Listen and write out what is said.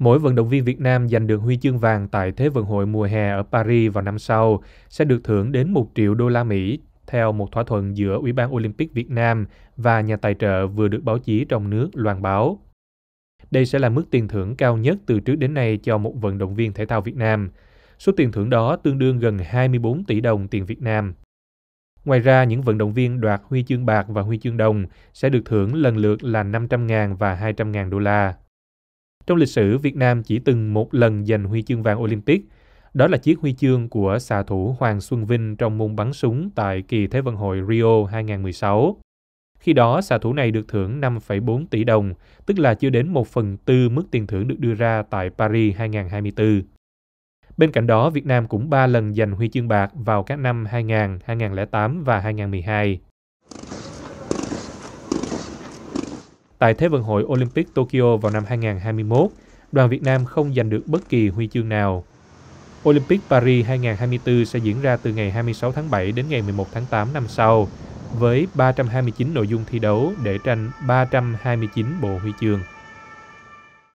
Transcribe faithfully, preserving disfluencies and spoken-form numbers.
Mỗi vận động viên Việt Nam giành được huy chương vàng tại Thế vận hội mùa hè ở Paris vào năm sau sẽ được thưởng đến một triệu đô la Mỹ, theo một thỏa thuận giữa Ủy ban Olympic Việt Nam và nhà tài trợ vừa được báo chí trong nước loan báo. Đây sẽ là mức tiền thưởng cao nhất từ trước đến nay cho một vận động viên thể thao Việt Nam. Số tiền thưởng đó tương đương gần hai mươi bốn tỷ đồng tiền Việt Nam. Ngoài ra, những vận động viên đoạt huy chương bạc và huy chương đồng sẽ được thưởng lần lượt là năm trăm nghìn và hai trăm nghìn đô la. Trong lịch sử, Việt Nam chỉ từng một lần giành huy chương vàng Olympic. Đó là chiếc huy chương của xạ thủ Hoàng Xuân Vinh trong môn bắn súng tại kỳ Thế vận hội Rio hai không một sáu. Khi đó, xạ thủ này được thưởng năm phẩy bốn tỷ đồng, tức là chưa đến một phần tư mức tiền thưởng được đưa ra tại Paris hai không hai tư. Bên cạnh đó, Việt Nam cũng ba lần giành huy chương bạc vào các năm hai không không không, hai không không tám và hai không một hai. Tại Thế vận hội Olympic Tokyo vào năm hai không hai mốt, đoàn Việt Nam không giành được bất kỳ huy chương nào. Olympic Paris hai không hai tư sẽ diễn ra từ ngày hai mươi sáu tháng bảy đến ngày mười một tháng tám năm sau, với ba trăm hai mươi chín nội dung thi đấu để tranh ba trăm hai mươi chín bộ huy chương.